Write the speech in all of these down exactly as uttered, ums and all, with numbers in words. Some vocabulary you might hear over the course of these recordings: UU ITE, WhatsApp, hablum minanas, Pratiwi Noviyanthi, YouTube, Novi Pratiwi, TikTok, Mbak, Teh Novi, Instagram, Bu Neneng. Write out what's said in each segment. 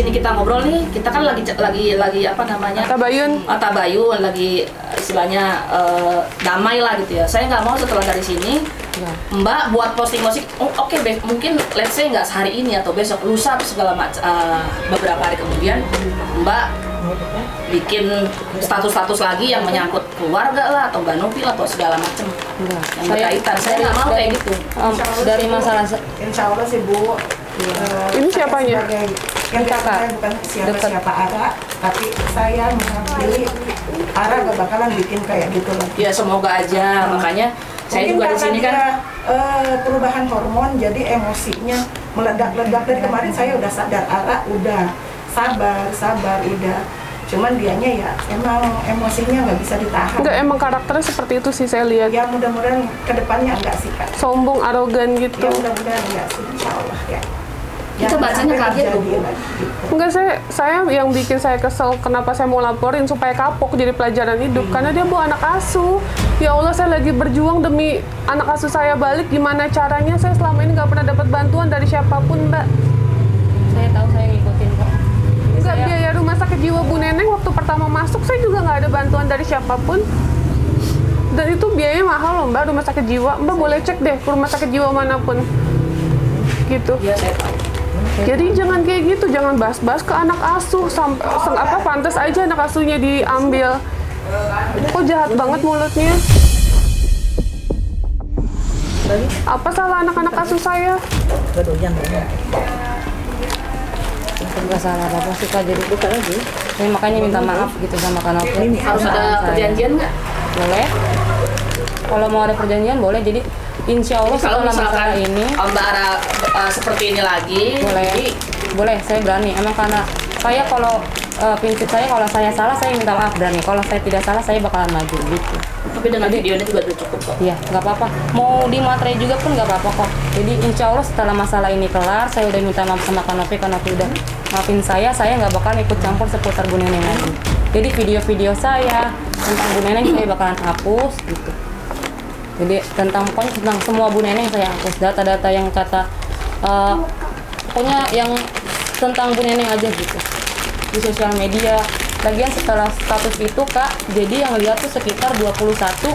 sini kita ngobrol nih, kita kan lagi lagi lagi apa namanya? Tabayun. Oh, tabayun lagi istilahnya uh, damai lah gitu ya. Saya nggak mau setelah dari sini ya. Mbak buat posting musik. Oh, oke, okay, mungkin let's say nggak sehari ini atau besok, lusa segala macam uh, beberapa hari kemudian Mbak bikin status-status lagi yang menyangkut keluarga lah atau Mbak Novi atau segala macam yang berkaitan. Saya nggak mau kayak gitu. Um, dari masalah insya Allah sih Bu. Ya. Ini siapanya? Sebagai, yang kakak bukan siapa-siapa Ara, tapi saya mengakui Ara gak bakalan bikin kayak gitu lah. Ya semoga aja. Hmm. Makanya saya mungkin juga di sini kan uh, perubahan hormon jadi emosinya meledak-ledak. Dari kemarin saya udah sadar Ara udah sabar, sabar, udah. Cuman dianya ya emang emosinya nggak bisa ditahan. Enggak, emang karakternya seperti itu sih saya lihat. Ya mudah-mudahan kedepannya enggak sih Kak. Sombong, arogan gitu. Ya mudah-mudahan enggak sih, insya Allah ya. Itu bacanya kaget tuh. Enggak, saya, saya yang bikin saya kesel kenapa saya mau laporin supaya kapok jadi pelajaran hidup. Hmm. Karena dia bu anak asuh. Ya Allah, saya lagi berjuang demi anak asuh saya balik. Gimana caranya, saya selama ini nggak pernah dapat bantuan dari siapapun Mbak. Saya tahu, saya ngikutin kok. Biaya rumah sakit jiwa Bu Neneng waktu pertama masuk saya juga nggak ada bantuan dari siapapun. Dan itu biayanya mahal loh Mbak, rumah sakit jiwa. Mbak boleh cek deh ke rumah sakit jiwa manapun. Gitu. Ya, saya tahu. Jadi jangan kayak gitu, jangan bahas-bahas ke anak asuh sampai apa pantas aja anak asuhnya diambil. Kok jahat banget mulutnya? Apa salah anak-anak asuh saya? Nggak salah apa sih Kak, jadi bukan lagi ini makanya minta maaf gitu sama Kak Novi. Harus ada perjanjian nggak? Boleh, kalau mau ada perjanjian boleh. Jadi insya Allah kalau masalah ini Mbak Ara uh, seperti ini lagi boleh, jadi... boleh, saya berani. Emang karena saya kalau uh, prinsip saya kalau saya salah saya minta maaf, berani. Kalau saya tidak salah saya bakalan maju gitu. Tapi dengan jadi, videonya juga udah cukup kok. Iya, nggak apa-apa. Mau dimaterai juga pun nggak apa-apa kok. Jadi insya Allah setelah masalah ini kelar, saya udah minta maaf sama Kak Novi, Kak Novi udah maafin saya, saya nggak bakal ikut campur seputar Bu Neneng lagi. Jadi video-video saya tentang Bu Neneng saya bakalan hapus gitu. Jadi tentang pokoknya tentang semua Bu Neneng saya hapus, data-data yang kata uh, pokoknya yang tentang Bu Neneng aja gitu di sosial media. Lagian setelah status itu Kak, jadi yang lihat tuh sekitar dua puluh satu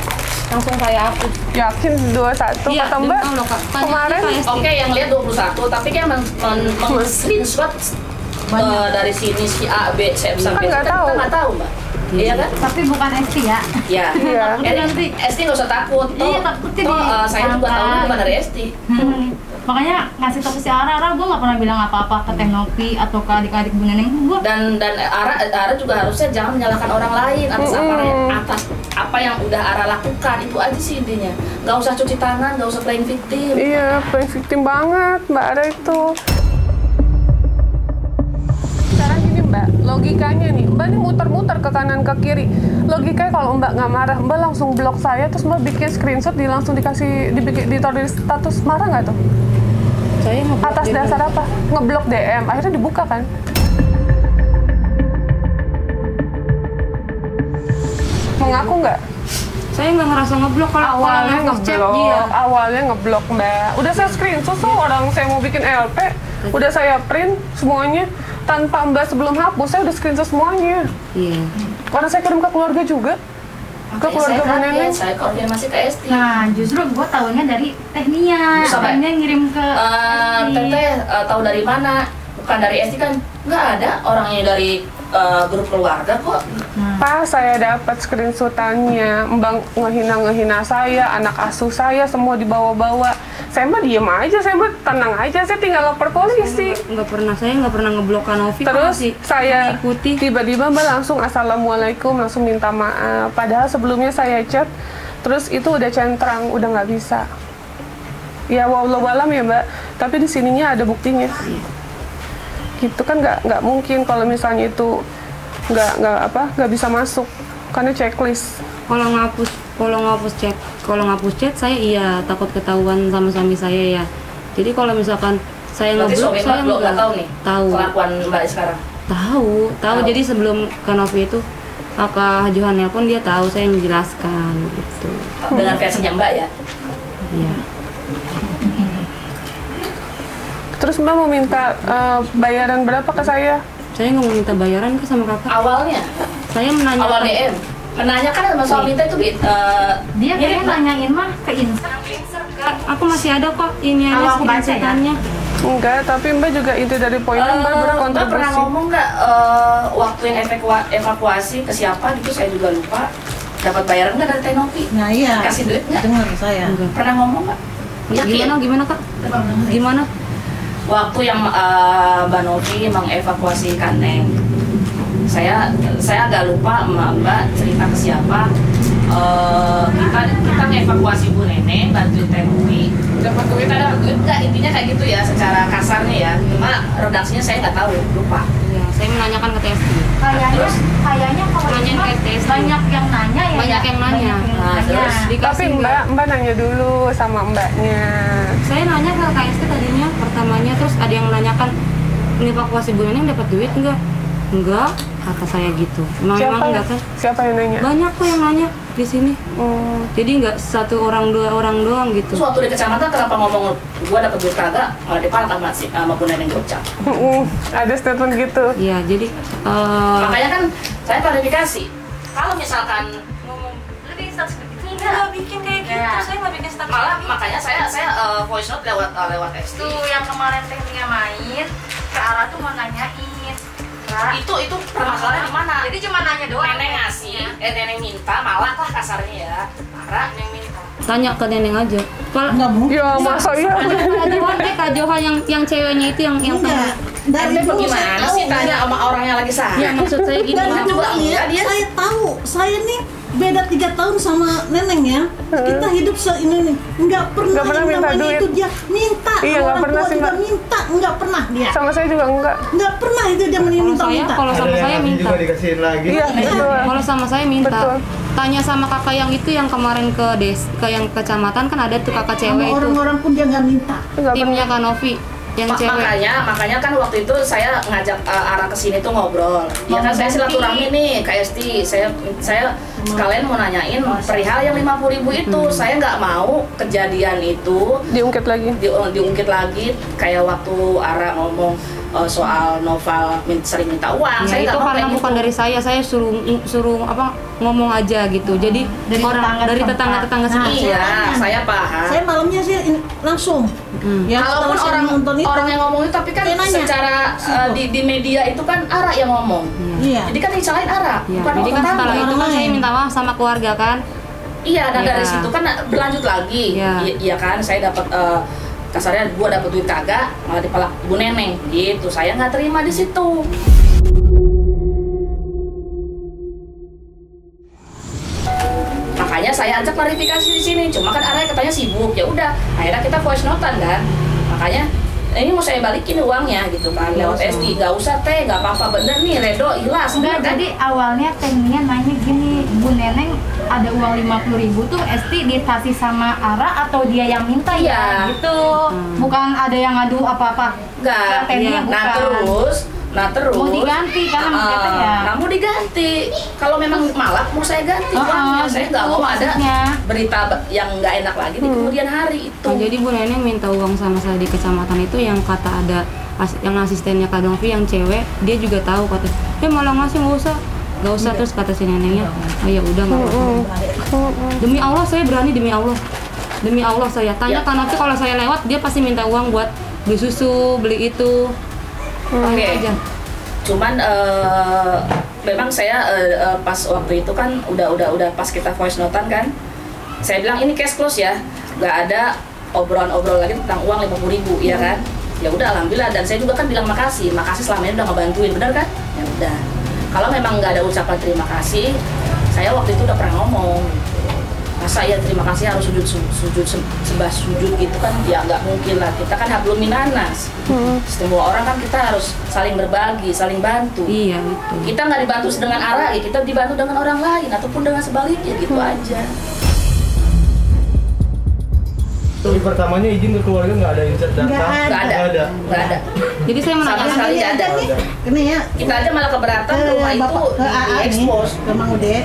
langsung saya hapus. Yakin dua puluh satu ya, kata Mbak? Loh, Kak. Kemarin oke okay, yang lihat dua puluh satu, tapi kan men, men, men, men screenshot uh, dari sini si A, B, C, sampai kan tahu. Kita nggak tahu Mbak. Iya kan? Tapi bukan S T ya? Iya. Nanti S T nggak usah takut. Iya, takutnya di... Uh, saya juga tahu bukan dari S T. Hmm. Makanya ngasih tau ke si Ara, Ara gue gak pernah bilang apa-apa ke Teh Novi atau ke adik-adik Bu Neneng gue. Dan dan Ara, Ara juga harusnya jangan menyalahkan orang lain atas, mm -hmm. apa, atas apa yang udah Ara lakukan, itu aja sih intinya. Gak usah cuci tangan, gak usah playing victim. Iya, playing victim banget Mbak Ara itu. Sekarang gini Mbak, logikanya nih, Mbak ini muter-muter ke kanan ke kiri. Logikanya kalau Mbak nggak marah, Mbak langsung blok saya, terus Mbak bikin screenshot, di langsung dikasih, dibikin, ditaruh di status, marah nggak tuh? Saya atas dasar apa? Ngeblok D M, akhirnya dibuka kan? Mengaku nggak? Saya nggak ngerasa ngeblok kalau awalnya ngeblok, dia. Awalnya ngeblok Mbak. Udah saya screenshot so, orang saya mau bikin E L P, udah saya print semuanya tanpa Mbak sebelum hapus, saya udah screenshot semuanya. Iya. Karena saya kirim ke keluarga juga. Ke keluarga Bu Neneng, saya konfirmasi ke S T. Nah, justru gue tahunya dari Teh Nia. Soalnya ngirim ke uh, Teteh uh, tahu dari mana? Bukan dari S T kan? Nggak ada orangnya dari uh, grup keluarga kok. Hmm. Pas saya dapat screenshotannya, Mbak ngehina-ngehina saya, anak asuh saya semua dibawa-bawa. Saya mah diem aja, saya mah tenang aja, saya tinggal lapor polisi. Nggak pernah, saya nggak pernah ngeblok Novi. Terus sih, saya ikuti tiba-tiba Mbak langsung assalamualaikum, langsung minta maaf. Padahal sebelumnya saya chat, terus itu udah centrang, udah nggak bisa. Ya wallahualam ya Mbak, tapi di sininya ada buktinya. Gitu kan nggak nggak mungkin kalau misalnya itu nggak nggak apa nggak bisa masuk karena checklist. Kalau ngapus, kalau ngapus chat, kalau ngapus chat saya iya takut ketahuan sama suami saya ya. Jadi kalau misalkan saya ngeblok, saya nggak tahu nih. Tahu. Kelakuan Mbak sekarang. Tahu, tahu. Jadi sebelum Kak Novi itu, Kak Johan pun dia tahu, saya menjelaskan gitu. Dengan versinya Mbak ya. Iya. Terus Mbak mau minta uh, bayaran berapa ke saya? Saya nggak mau minta bayaran ke sama kakak. Awalnya? Saya menanyakan. Awal D M? Menanyakan sama soal minta itu gitu. Uh, dia kayak nanyain mah ke Insta. Aku masih ada kok ini aja ceritanya. Enggak, tapi Mbak juga inti dari poinnya uh, Mbak berkontribusi. Mbak pernah ngomong nggak uh, waktu yang evaku- evakuasi ke siapa gitu, saya juga lupa. Dapat bayaran nggak dari Teh Novi? Nah iya. Kasih duit nggak? Dengar saya. Enggak. Pernah ngomong nggak? Gimana, gimana Kak? Gimana? Waktu yang uh, Mbak Novi mengevakuasi Kak Neng, saya saya agak lupa Mbak cerita ke siapa. Uh, kita kita ngevakuasi Bu Neneng, bantuin Teh Novi. Dapat duit ada duit nggak, intinya kayak gitu ya, secara kasarnya ya. Cuma redaksinya saya nggak tahu, lupa. Ya, saya menanyakan ke T S D. Kayaknya, terus, kayaknya kalau nanya ke T S D banyak yang nanya ya. Banyak yang nanya. Nah, terus tapi Mbak, Mbak nanya dulu sama Mbaknya. Saya nanya ke T S D tadinya, pertamanya terus ada yang menanyakan, ini evakuasi Bu Neneng dapat duit nggak? Enggak, kata saya gitu. Memang siapa, enggak kan? Siapa yang nanya? Banyak kok yang nanya di sini. Oh, jadi enggak satu orang dua orang doang gitu. Suatu di kecamatan kenapa ngomong gua dapat duit kagak, malah dipalak sama si sama Bu Neneng gocap. Heeh, ada statement gitu. Iya, jadi uh... makanya kan saya klarifikasi. Kalau misalkan ngomong lebih status gitu enggak bikin kayak gitu. Ya. Saya enggak bikin status. Malah gitu. Makanya saya saya uh, voice note lewat uh, lewat F B. Itu yang kemarin Tehnya main ke arah tuh mau nanyain. itu itu permasalahan di mana? Jadi cuma nanya doang. Neneng ngasih, ya. eh Neneng minta, malah lah kasarnya ya. Parah, Neneng minta. Tanya ke Neneng aja. Kalau nggak mungkin. Ya masa iya. Kak Johan yang yang ceweknya itu yang yang sama. Dari itu gimana sih tanya sama orang yang lagi sakit? Ya maksud saya gini. Dan juga dia saya tahu, saya nih beda tiga tahun sama Neneng ya. Kita hidup se-ini nih. Nggak pernah, nggak pernah minta duit. Itu dia minta, iya, orang pernah tua sih, juga minta. Nggak pernah dia. Sama saya juga nggak. Nggak pernah itu dia minta-minta. Kalau sama ada saya minta. Lagi. Iya, betul. Kalau sama saya minta. Betul. Tanya sama kakak yang itu yang kemarin ke des, ke yang kecamatan kan ada tuh kakak cewek itu. Orang-orang pun dia nggak minta. Timnya Kak Novi. Yang cewek. Makanya, makanya kan waktu itu saya ngajak uh, arah ke sini tuh ngobrol. Ya kan saya silaturahmi nih ke S T. Saya saya sekalian mau nanyain perihal yang lima puluh ribu itu. Hmm. Saya nggak mau kejadian itu diungkit lagi. Di, diungkit lagi kayak waktu arah ngomong uh, soal Noval sering minta uang. Ya, saya itu karena bukan itu. Dari saya, saya suruh suruh apa ngomong aja gitu. Jadi dari orang tetangga, dari tetangga-tetangga sendiri. Iya, saya paham. Saya malamnya sih langsung. Hmm. Ya, kalaupun orang nonton orang yang ngomong itu, tapi kan secara uh, di, di media itu kan Ara yang ngomong. Iya. Jadi kan dicalain Ara. Iya. Bukan jadi kan setelah itu kan saya minta maaf sama keluarga kan. Iya, dan iya. Dari situ kan berlanjut lagi. Iya, I iya kan saya dapat uh, kasarnya gua dapat duit kagak, malah dipalak Bu Neneng gitu. Saya nggak terima di situ. Makanya saya ajak klarifikasi di sini. Cuma kan Ara katanya sibuk. Ya udah, akhirnya kita voice note-an kan. Makanya ini mau saya balikin uangnya gitu kan lewat S D. Gak usah Teh, gak apa-apa, bener nih Redo, ikhlas. Enggak, kan? Tadi awalnya Tehnya nanya gini, Bu Neneng ada uang lima puluh ribu tuh S D dikasih sama Ara atau dia yang minta ya, ya gitu. Hmm. Bukan ada yang ngadu apa-apa. Enggak, ya. Nah terus Nah terus mau diganti kan uh, kata ya. Nah, mau diganti. Kalau memang malah mau saya ganti. Uh, uh, saya nggak mau ada berita yang nggak enak lagi di kemudian hari itu. Nah, jadi Bu Neneng minta uang sama saya di kecamatan itu yang kata ada yang asistennya Kak Novi yang cewek, dia juga tahu kata. Dia malah ngasih nggak usah, nggak usah udah. Terus kata si neneknya, oh ya udah nggak apa-apa. Demi Allah saya berani, demi Allah, demi Allah saya tanya ya. Kak Novi kalau saya lewat dia pasti minta uang buat beli susu, beli itu. Oke, okay. Cuman uh, memang saya uh, uh, pas waktu itu kan udah udah udah pas kita voice note-an kan, saya bilang ini case close ya, nggak ada obrolan-obrolan lagi tentang uang lima puluh ribu, hmm. Ya kan? Ya udah, alhamdulillah. Dan saya juga kan bilang makasih, makasih selama ini udah ngebantuin, bener kan? Ya udah. Kalau memang nggak ada ucapan terima kasih, saya waktu itu udah pernah ngomong. Masa ya terima kasih harus sujud sujud sembah sujud gitu kan, ya nggak mungkin lah, kita kan hablum minanas. Hmm. Semua orang kan kita harus saling berbagi, saling bantu. Iya betul. Kita nggak dibantu dengan arah ya, kita dibantu dengan orang lain ataupun dengan sebaliknya gitu. Hmm. Aja. Jadi pertamanya izin ke keluarga nggak ada izin datang? Nggak ada. Nggak ada. Nggak ada. Jadi saya menanyakan sekali nggak ada. Ini ya. Kita aja malah keberatan rumah itu di expose. Ke Mang Ude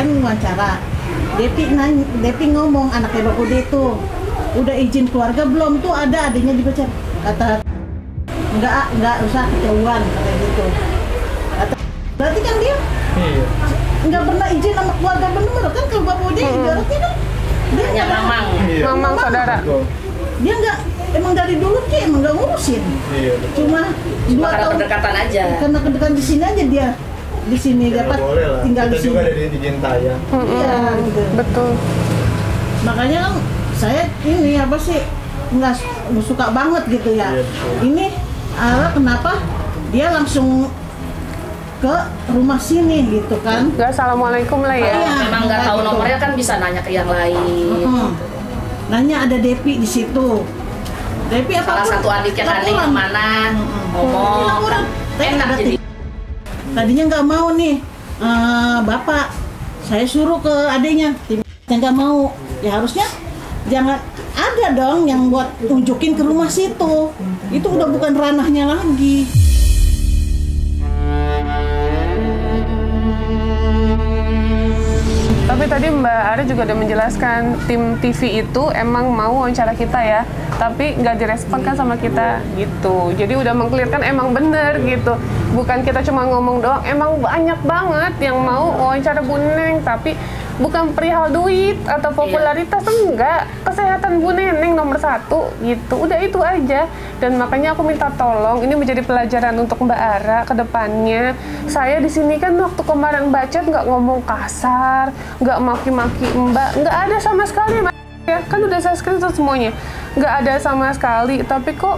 kan wawancara. Depi, nanya, Depi ngomong anaknya Bapak Ude itu udah izin keluarga belum tuh, ada adiknya dibaca kata nggak nggak usah ketahuan kayak gitu. Iya. Nggak pernah izin sama keluarga bener kan, kalau bapak dia ibaratnya kan dia ya, mamang, iya. mamang saudara. Dia nggak, emang dari dulu dia emang nggak ngurusin. Iya, betul. Cuma dua tahun kedekatan aja. Karena kedekatan di sini aja dia. Di sini ya, dapat tinggal di sini. Kita juga ada di Jintai ya. Iya, gitu. Betul. Makanya kan saya ini apa sih nggak suka banget gitu ya. Iya, ini Allah kenapa dia langsung ke rumah sini gitu kan? Gak, assalamualaikum lah ya. Ayah, memang nggak tahu gitu. Nomornya kan bisa nanya ke yang lain. Uh-huh. Nanya ada Depi di situ. Depi apa? Salah satu adiknya tadi mana ngomong. Orang enak jadi. Tadinya nggak mau nih uh, bapak, saya suruh ke adiknya. Dia nggak mau, ya harusnya jangan ada dong yang buat tunjukin ke rumah situ. Itu udah bukan ranahnya lagi. Tapi tadi Mbak Ari juga udah menjelaskan tim T V itu emang mau wawancara kita ya, tapi nggak direspon kan sama kita gitu. Jadi udah mengklirkan emang bener gitu. Bukan kita cuma ngomong doang, emang banyak banget yang mau wawancara Bu Neneng, tapi bukan perihal duit atau popularitas, iya. Enggak. Kesehatan Bu Neneng nomor satu gitu. Udah itu aja. Dan makanya aku minta tolong, ini menjadi pelajaran untuk Mbak Ara ke depannya. Saya di sini kan waktu kemarin baca nggak ngomong kasar, nggak maki-maki Mbak, nggak ada sama sekali. Ya kan udah saya screen tuh semuanya, nggak ada sama sekali. Tapi kok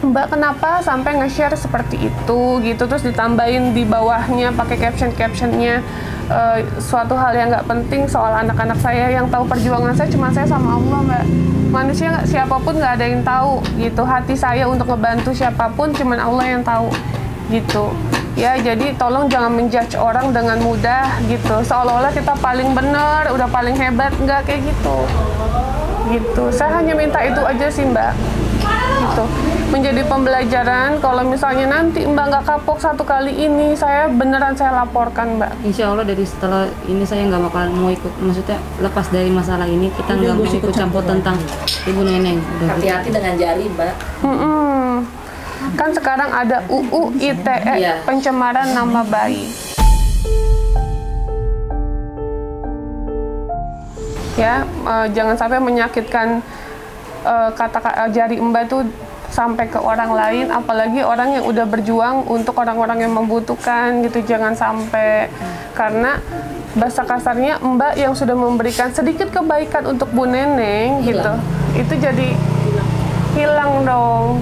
Mbak kenapa sampai nge-share seperti itu gitu, terus ditambahin di bawahnya pakai caption-captionnya e, suatu hal yang nggak penting soal anak-anak saya yang tahu perjuangan saya cuma saya sama Allah Mbak. Manusia nggak, siapapun nggak ada yang tahu gitu, hati saya untuk ngebantu siapapun cuman Allah yang tahu gitu. Ya jadi tolong jangan menjudge orang dengan mudah gitu, seolah-olah kita paling bener, udah paling hebat, nggak kayak gitu. Gitu, saya hanya minta itu aja sih Mbak. Gitu. Menjadi pembelajaran kalau misalnya nanti Mbak nggak kapok satu kali ini, saya beneran saya laporkan Mbak. Insya Allah dari setelah ini saya nggak bakal mau ikut, maksudnya lepas dari masalah ini kita nggak mau ikut campur tentang Ibu Neneng. Hati-hati dengan jari Mbak. Mm-mm. Kan sekarang ada U U I T E ya. Pencemaran nama baik. Ya, uh, jangan sampai menyakitkan uh, kata-kata jari Mbak tuh sampai ke orang lain, apalagi orang yang udah berjuang untuk orang-orang yang membutuhkan gitu, jangan sampai. Karena bahasa kasarnya Mbak yang sudah memberikan sedikit kebaikan untuk Bu Neneng gitu, itu jadi hilang dong.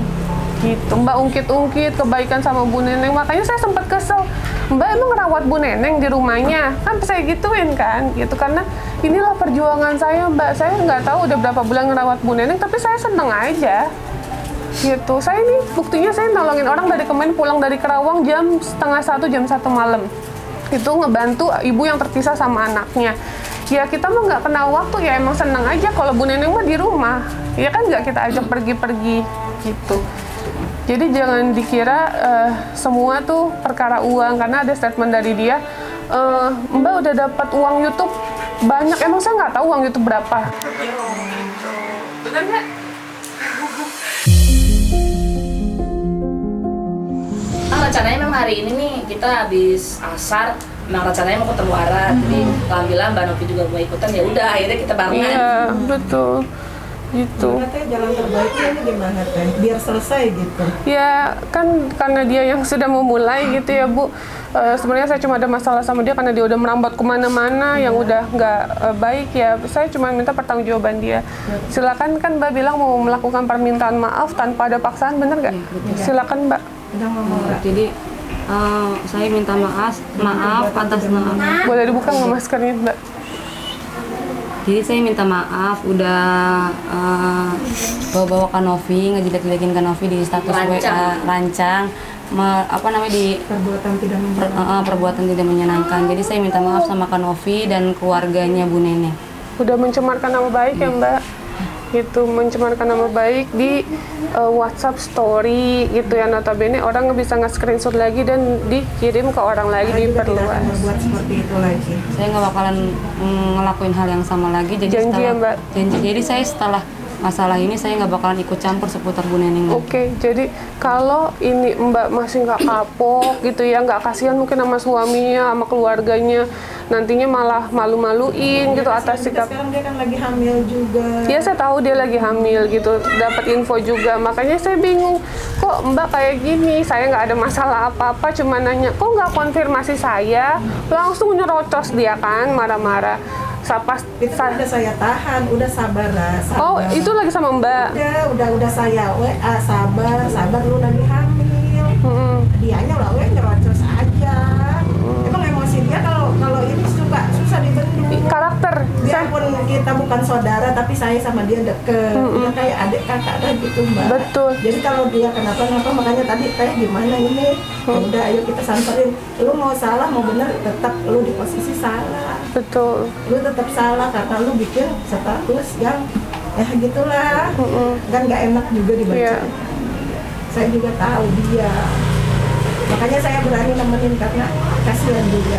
Gitu, Mbak ungkit-ungkit kebaikan sama Bu Neneng, makanya saya sempat kesel. Mbak emang ngerawat Bu Neneng di rumahnya, kan saya gituin kan, gitu karena inilah perjuangan saya Mbak. Saya nggak tahu udah berapa bulan ngerawat Bu Neneng, tapi saya seneng aja. Gitu, saya nih buktinya saya nolongin orang dari Kemen pulang dari Kerawang jam setengah satu, jam satu malam. Itu ngebantu ibu yang terpisah sama anaknya. Ya kita mah nggak kenal waktu, ya emang seneng aja kalau Bu Neneng mah di rumah. Ya kan nggak kita ajak pergi-pergi gitu. Jadi jangan dikira uh, semua tuh perkara uang, karena ada statement dari dia, uh, Mbak udah dapat uang YouTube banyak, emang saya nggak tahu uang YouTube berapa. Bener nggak? Nah, rencananya memang hari ini nih kita habis asar, memang rencananya mau ketemu Ara, mm-hmm. Jadi alhamdulillah Mbak Novi juga mau ikutan, ya udah akhirnya kita barengan. Iya betul. Gitu. Teh, jalan terbaiknya ini gimana Teh? Biar selesai gitu. Ya kan karena dia yang sudah memulai gitu ya Bu. E, sebenarnya saya cuma ada masalah sama dia karena dia udah merambat kemana-mana ya. Yang udah nggak e, baik ya. Saya cuma minta pertanggungjawaban dia. Ya. Silakan kan Mbak bilang mau melakukan permintaan maaf tanpa ada paksaan, bener nggak? Ya, gitu, ya. Silakan Mbak. Udah, hmm, jadi uh, saya minta maaf, maaf atas nama. Boleh dibuka nggak maskernya Mbak? Jadi saya minta maaf udah uh, bawa-bawa Kak Novi, ngejidak-jidakin Kak Novi di status W A rancang, me, apa namanya di perbuatan tidak menyenangkan. Per, uh, perbuatan tidak menyenangkan. Jadi saya minta maaf sama Kak Novi dan keluarganya Bu Neneng. Udah mencemarkan nama baik ya, ya Mbak. Gitu mencemarkan nama baik di uh, WhatsApp story gitu ya, notabene orang bisa nge-screenshot lagi dan dikirim ke orang lagi, diperluas. Buat seperti itu lagi. Saya nggak bakalan ngelakuin hal yang sama lagi. Jadi janji setelah, ya Mbak. Janji. Jadi saya setelah masalah ini saya nggak bakalan ikut campur seputar Bu Neneng. Oke, okay, jadi kalau ini Mbak masih nggak kapok gitu ya, nggak kasihan mungkin sama suaminya, sama keluarganya, nantinya malah malu-maluin gitu ya, atas sikap. Sekarang dia kan lagi hamil juga. Iya, saya tahu dia lagi hamil gitu, dapat info juga, makanya saya bingung kok Mbak kayak gini, saya nggak ada masalah apa-apa, cuma nanya kok nggak konfirmasi saya, langsung nyerocos dia kan, marah-marah. Sapas, itu sa udah saya tahan, udah sabar lah. Sabar. Oh, itu lagi sama Mbak? Udah, udah, udah saya W A, sabar, sabar, lu lagi hamil. Mm-hmm. Dianya lah, we nyerocos aja. Mm-hmm. Emang emosi dia kalau kalau ini suka susah dibendung. Karakter. Biarpun kita bukan saudara, tapi saya sama dia deket. Mm-hmm. Dia kayak adik kakak lah gitu, Mbak. Betul. Jadi kalau dia kenapa-kenapa, makanya tadi teh gimana ini? Mm-hmm. Udah, ayo kita samperin. Lu mau salah, mau bener, tetap lu di posisi salah. Betul. Lu tetap salah karena lu bikin status yang ya gitulah, mm-hmm. dan nggak enak juga dibaca. Yeah. Saya juga tahu dia, makanya saya berani nemenin karena kasihan juga.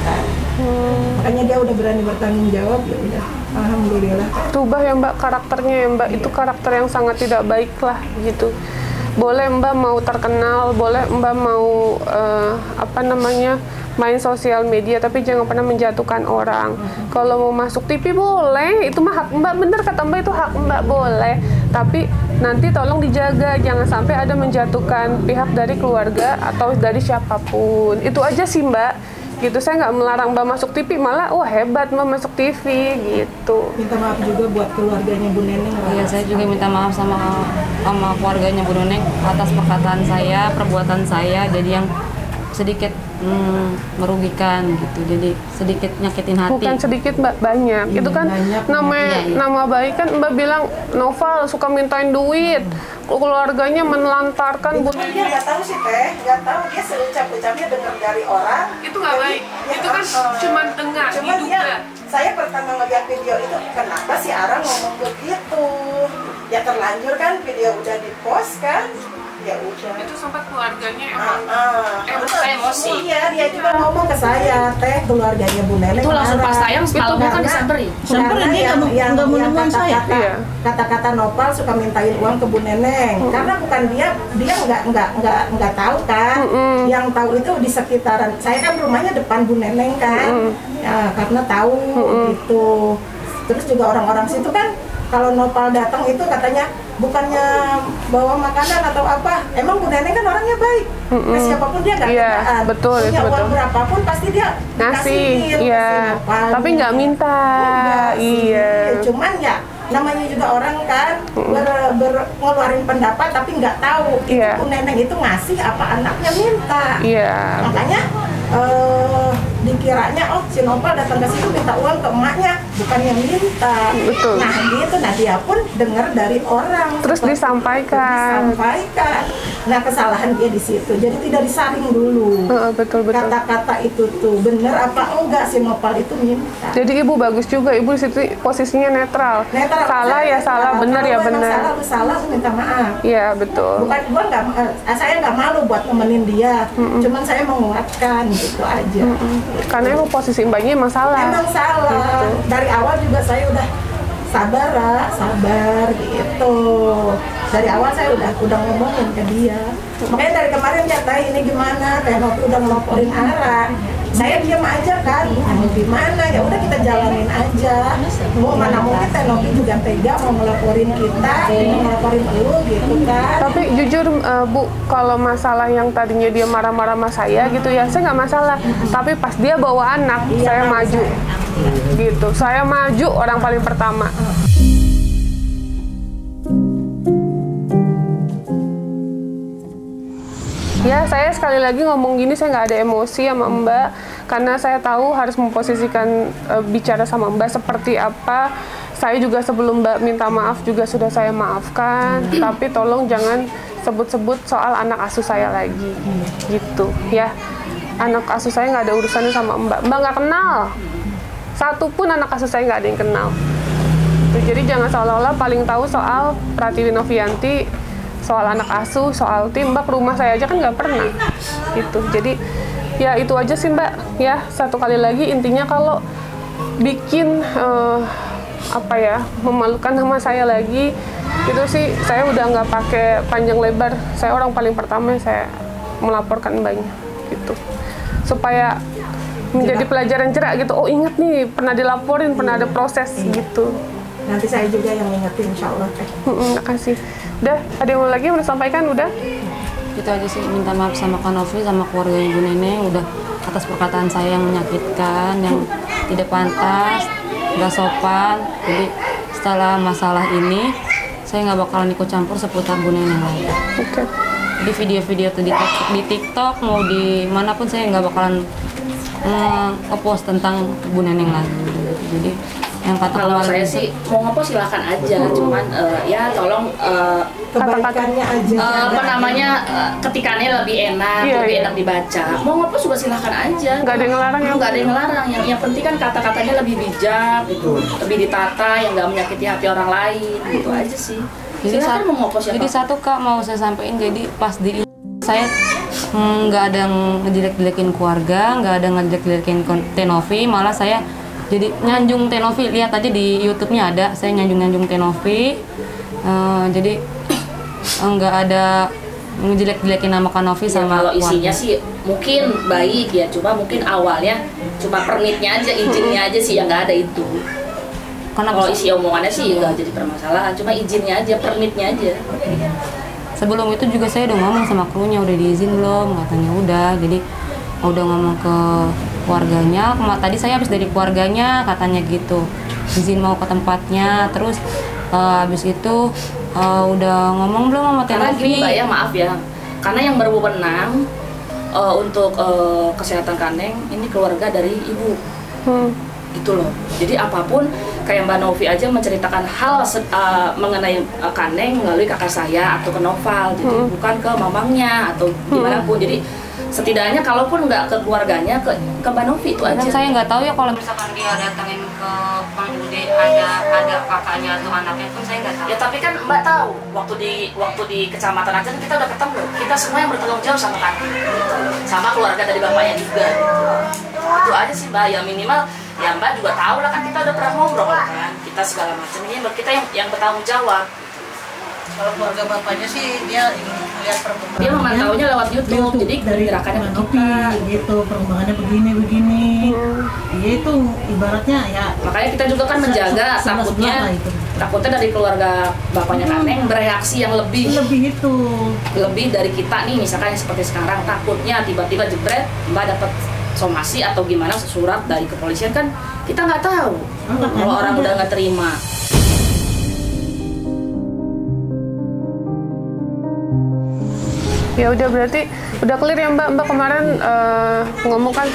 Kan. Hmm. Makanya dia udah berani bertanggung jawab, ya udah. Alhamdulillah. Tubah ya Mbak, karakternya ya Mbak, yeah. itu karakter yang sangat tidak baik lah gitu. Boleh Mbak mau terkenal, boleh Mbak mau uh, apa namanya main sosial media, tapi jangan pernah menjatuhkan orang. Mm-hmm. Kalau mau masuk T V boleh, itu mah hak Mbak, bener kata Mbak itu hak Mbak, boleh. Tapi nanti tolong dijaga, jangan sampai ada menjatuhkan pihak dari keluarga atau dari siapapun. Itu aja sih Mbak. Gitu, saya nggak melarang Mbak masuk T V, malah wah hebat Mbak masuk T V gitu. Minta maaf juga buat keluarganya Bu Neneng. Iya, saya juga minta maaf sama sama keluarganya Bu Neneng atas perkataan saya, perbuatan saya, jadi yang sedikit hmm, merugikan gitu, jadi sedikit nyakitin hati. Bukan sedikit Mbak, banyak. Iya, itu kan banyak, nama iya, iya. nama baik kan Mbak bilang Noval suka mintain duit. Hmm. Keluarganya menelantarkan Bu Neneng. Dia nggak tahu sih teh, nggak tahu dia seucap-ucapnya dengar dari orang. Itu nggak baik. Ya, itu kan uh, cuma dengar, cuma dia, saya pertama ngeliat video itu kenapa si Ara ngomong begitu? Ya terlanjur kan, video udah dipost kan? Ya udah. Itu sempat keluarganya emang ah, ah, emosi. emosi. Iya, dia juga ngomong ke saya teh keluarganya Bu Neneng. Itu langsung pas tayang, kalau bukan disamperin. Samperin dia nggak mau nemuin saya. Kata-kata Nopal suka mintain uang ke Bu Neneng, mm-hmm. karena bukan dia, dia nggak nggak nggak nggak tahu kan. Mm-hmm. Yang tahu itu di sekitaran. Saya kan rumahnya depan Bu Neneng kan, mm-hmm. ya, karena tahu mm-hmm. gitu. Terus juga orang-orang situ kan. Kalau Nopal datang itu katanya bukannya bawa makanan atau apa, emang Bu Neneng kan orangnya baik, mm-mm. nah, siapapun dia nggak yeah, kenaan, betul, punya itu uang betul. berapapun pasti dia kasih, yeah. tapi nggak minta, oh, iya. Yeah. Cuman ya namanya juga orang kan ber, ber, ngeluarin pendapat tapi nggak tahu yeah. Bu Neneng itu ngasih apa anaknya minta, yeah. makanya. Uh, dikiranya oh si Nopal datang ke situ minta uang ke emaknya, bukan yang minta. Betul. Nah gitu, nah dia pun dengar dari orang. Terus disampaikan. Disampaikan. Nah kesalahan dia di situ. Jadi tidak disaring dulu. Uh, betul betul. Kata-kata itu tuh benar apa enggak si Nopal itu minta. Jadi ibu bagus juga, ibu di situ posisinya netral. Netral. Salah ya salah, benar ya benar. Salah lu salah lu minta maaf. Iya betul. Bukan gua nggak, saya nggak malu buat nemenin dia. Mm-mm. Cuman saya menguatkan. Gitu aja. Mm-hmm. Karena emang posisi Mbaknya emang salah. Emang salah. Gitu. Dari awal juga saya udah sabar, lah, sabar gitu. Dari awal saya udah udah ngomongin ke dia. Makanya dari kemarin ya Teh ini gimana? Teh waktu udah ngelaporin Ara. Saya diam aja kan, aduh gimana, ya udah kita jalanin aja. Mau mana mungkin Teh Novi juga tega mau ngelaporin kita, mau ngelaporin lu gitu kan. Tapi jujur uh, Bu, kalau masalah yang tadinya dia marah-marah sama saya gitu ya, saya nggak masalah. Tapi pas dia bawa anak, iya, saya maju. Saya. Gitu, saya maju orang paling pertama. Ya, saya sekali lagi ngomong gini, saya nggak ada emosi sama Mbak, karena saya tahu harus memposisikan e, bicara sama Mbak seperti apa. Saya juga sebelum Mbak minta maaf juga sudah saya maafkan, tapi tolong jangan sebut-sebut soal anak asuh saya lagi, gitu. Ya, anak asuh saya nggak ada urusannya sama Mbak. Mbak nggak kenal, satu pun anak asuh saya nggak ada yang kenal. Jadi jangan seolah-olah paling tahu soal Pratiwi Noviyanthi, soal anak asuh, soal tim, Mbak ke rumah saya aja kan nggak pernah gitu. Jadi ya itu aja sih Mbak ya, satu kali lagi intinya kalau bikin uh, apa ya, memalukan sama saya lagi. Itu sih saya udah nggak pakai panjang lebar. Saya orang paling pertama yang saya melaporkan mbaknya gitu. Supaya menjadi pelajaran cerah gitu. Oh, ingat nih pernah dilaporin, pernah ada proses gitu. Nanti saya juga yang ingetin, insya Allah. Terima kasih. Udah, ada yang mau lagi mau sampaikan? Udah? Itu aja sih, minta maaf sama Kak Novi, sama keluarga Ibu Neneng, udah atas perkataan saya yang menyakitkan, yang tidak pantas, nggak sopan. Jadi setelah masalah ini, saya nggak bakalan ikut campur seputar Bu Neneng lagi. Oke. Okay. Di video-video atau di, di TikTok, mau di manapun saya nggak bakalan nge-post tentang Bu Neneng lagi. Jadi yang kata kalau saya sih mau ngepost silakan aja, hmm. cuman uh, ya tolong uh, kata-katanya aja, uh, apa namanya uh, ketikannya lebih enak, iya, lebih iya. enak dibaca. Mau ngepost juga silakan aja, nggak ada yang ngelarang, nggak ada yang ngelarang. Yang yang penting kan kata-katanya lebih bijak gitu, lebih ditata, yang nggak menyakiti hati orang lain gitu aja sih. Jadi silakan mau ngepost ya. Jadi apa? Satu Kak mau saya sampaikan, jadi pas di saya nggak mm, ada ngejelek-jelekin keluarga, nggak ada ngejelek-jelekin Teh Novi, malah saya jadi nyanjung Teh Novi. Lihat aja di YouTube-nya ada, saya nyanjung-nyanjung Teh Novi. Uh, jadi nggak ada ngejelek-jelekin nama Kak Novi sama ya, kalau isinya warna. Sih mungkin baik ya, cuma mungkin awalnya cuma permitnya aja, izinnya aja sih yang nggak ada itu. Karena kalau isi omongannya sih nggak jadi permasalahan, cuma izinnya aja, permitnya aja. Sebelum itu juga saya udah ngomong sama krunya, udah diizin belum? Katanya udah, jadi udah ngomong ke keluarganya. Tadi saya habis dari keluarganya katanya gitu, izin mau ke tempatnya. Terus uh, habis itu uh, udah ngomong belum sama Teh Novi? Mbak ya, maaf ya, karena yang berwenang uh, untuk uh, kesehatan Kaneng ini keluarga dari ibu, hmm. gitu loh. Jadi apapun kayak Mbak Novi aja menceritakan hal uh, mengenai uh, Kaneng melalui kakak saya atau ke Noval, jadi hmm. bukan ke mamangnya atau gimana pun. Jadi setidaknya kalaupun nggak ke keluarganya, ke, ke Mbak Novi itu aja. Dan saya nggak tahu ya kalau misalkan dia datangin ke Panggude ada ada kakaknya atau anaknya pun saya nggak tahu. Ya tapi kan Mbak tahu waktu di waktu di kecamatan aja kita udah ketemu. Kita semua yang bertanggung jawab sama kan, sama keluarga dari bapaknya juga. Itu aja sih Mbak. Ya minimal ya Mbak juga tahu lah kan, kita udah pernah ngobrol kan, kita segala macam ini kita yang yang bertanggung jawab. Kalau keluarga bapaknya sih dia lihat perkembangan. Dia memantaunya lewat YouTube, YouTube. Jadi dari gerakannya menopang gitu, perkembangannya begini-begini. Iya hmm. itu ibaratnya ya. Makanya kita juga kan menjaga, sama takutnya itu. Takutnya dari keluarga bapaknya hmm. Kaneng bereaksi yang lebih lebih itu. Lebih dari kita nih, misalkan seperti sekarang takutnya tiba-tiba jebret Mbak dapat somasi atau gimana surat dari kepolisian kan kita nggak tahu. Hmm. Kalau orang udah nggak terima. Ya udah berarti udah clear ya Mbak. Mbak kemarin uh, ngomong kan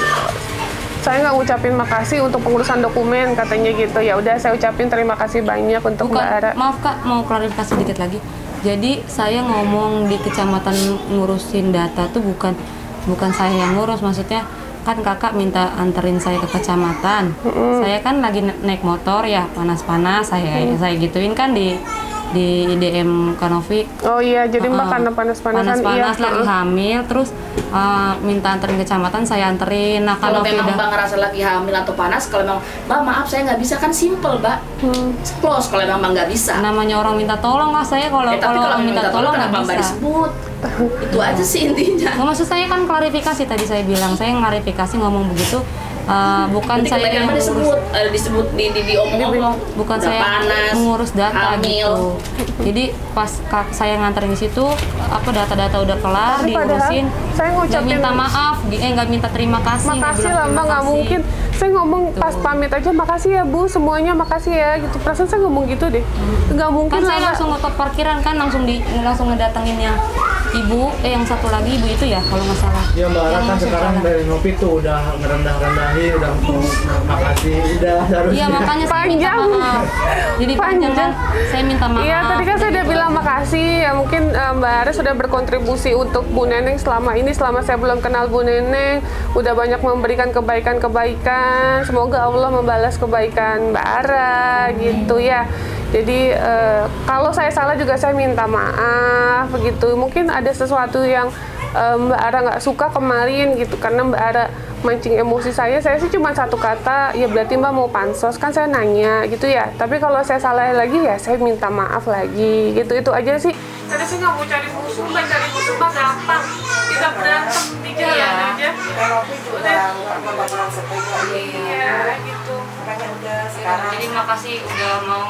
saya nggak ngucapin makasih untuk pengurusan dokumen katanya gitu. Ya udah saya ucapin terima kasih banyak untuk Bukan, Mbak Ara. Maaf Kak, mau klarifikasi dikit lagi. Jadi saya ngomong di kecamatan ngurusin data tuh bukan bukan saya yang ngurus, maksudnya kan Kakak minta anterin saya ke kecamatan. Mm-hmm. Saya kan lagi naik motor ya, panas-panas saya mm. saya gituin kan di di D M Kak Novi. Oh iya, jadi Mbak uh, karena panas-panasan panas-panas iya, lagi uh. hamil, terus uh, minta anterin kecamatan, saya anterin. Nah, kalau memang Mbak ngerasa lagi hamil atau panas, kalau memang Mbak maaf saya nggak bisa kan simple Mbak, hmm. close. Kalau memang Mbak nggak bisa. Namanya orang minta tolong lah saya kalau eh, kalau orang minta, minta tolong nggak bisa. Mbak disebut. Itu aja sih intinya. Nah, maksud saya kan klarifikasi tadi saya bilang, saya klarifikasi ngomong begitu. Uh, bukan saya yang ngurus, disebut, uh, disebut di, di, di omong-omong, bukan saya panas, mengurus data hamil. Gitu. Jadi pas kak, saya nganterin di situ, apa data-data udah kelar, diurusin. Saya ngucapin minta maaf, eh nggak minta terima kasih. Makasih lah Mbak, nggak mungkin. Saya ngomong tuh. Pas pamit aja, makasih ya Bu, semuanya makasih ya. Gitu perasaan saya ngomong gitu deh, nggak hmm. mungkin. Kan saya langsung ngetop parkiran kan, langsung di langsung ngedatengin yang ibu, eh yang satu lagi ibu itu ya kalau nggak salah. Ya Mbak Ara kan sekarang dari Novi tuh udah ngerendah-rendahin, udah makasih, udah harusnya. Iya makanya saya minta maaf. Jadi panjang kan, saya minta maaf. Iya tadi kan saya udah bilang makasih, ya mungkin uh, Mbak Ara sudah berkontribusi untuk Bu Neneng selama ini, selama saya belum kenal Bu Neneng, udah banyak memberikan kebaikan-kebaikan. Semoga Allah membalas kebaikan Mbak Ara gitu ya. Jadi eh, kalau saya salah juga saya minta maaf begitu. Mungkin ada sesuatu yang uh, Mbak Ara nggak suka kemarin gitu, karena Mbak Ara mancing emosi saya, saya sih cuma satu kata, ya berarti Mbak mau pansos, kan saya nanya gitu ya. Tapi kalau saya salah lagi ya saya minta maaf lagi, gitu, itu aja sih. Tadi saya nggak mau cari musuh, Mbak, cari musuh Mbak gampang. Kita berantem di jalan iya. aja. Udah, iya gitu. Udah sekarang. Jadi makasih udah mau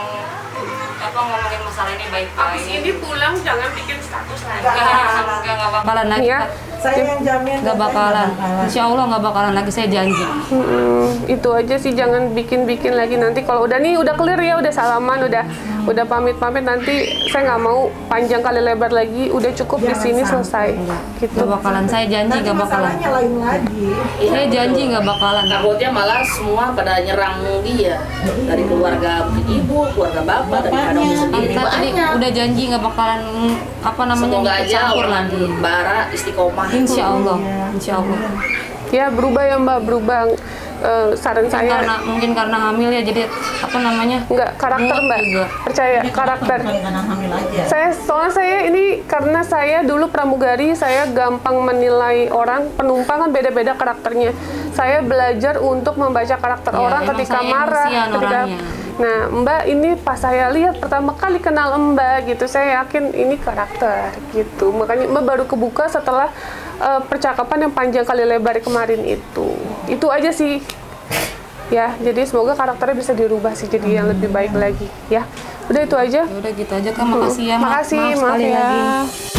apa ngomongin masalah ini baik-baik. Abis ini pulang jangan bikin status lagi. Enggak, enggak bakalan lagi. Ya. Saya yang jamin enggak bakalan. Insya Allah enggak bakalan lagi, saya janji. Hmm, itu aja sih, jangan bikin-bikin lagi. Nanti kalau udah nih udah clear ya, udah salaman, udah hmm. udah pamit-pamit, nanti saya nggak mau panjang kali lebar lagi. Udah cukup jangan di sini selesai. Enggak. Gitu. Enggak bakalan, saya janji enggak bakalan. Lain lagi. Saya janji enggak bakalan. Takutnya malah semua pada nyerang dia. Dari keluarga ibu, keluarga bapak, dari kita tadi udah janji nggak bakalan apa namanya campur lagi. Bara istiqomah. Insya Allah, Insya Allah. Ya berubah ya Mbak, berubah uh, saran mungkin saya. Karena, mungkin karena hamil ya, jadi apa namanya? Nggak karakter Mbak. Juga. Percaya jadi karakter. Karena hamil aja. Saya soalnya saya ini karena saya dulu pramugari, saya gampang menilai orang penumpang kan beda-beda karakternya. Saya belajar untuk membaca karakter ya, orang ketika marah, ketika. Orangnya. Nah, Mbak ini pas saya lihat pertama kali kenal Mbak gitu, saya yakin ini karakter gitu. Makanya Mbak baru kebuka setelah uh, percakapan yang panjang kali lebar kemarin itu. Itu aja sih. Ya, jadi semoga karakternya bisa dirubah sih jadi hmm. yang lebih baik lagi, ya. Udah itu aja. Ya udah gitu aja, Kak. Makasih ya. Makasih, maaf, maaf, maaf sekali ya. Lagi.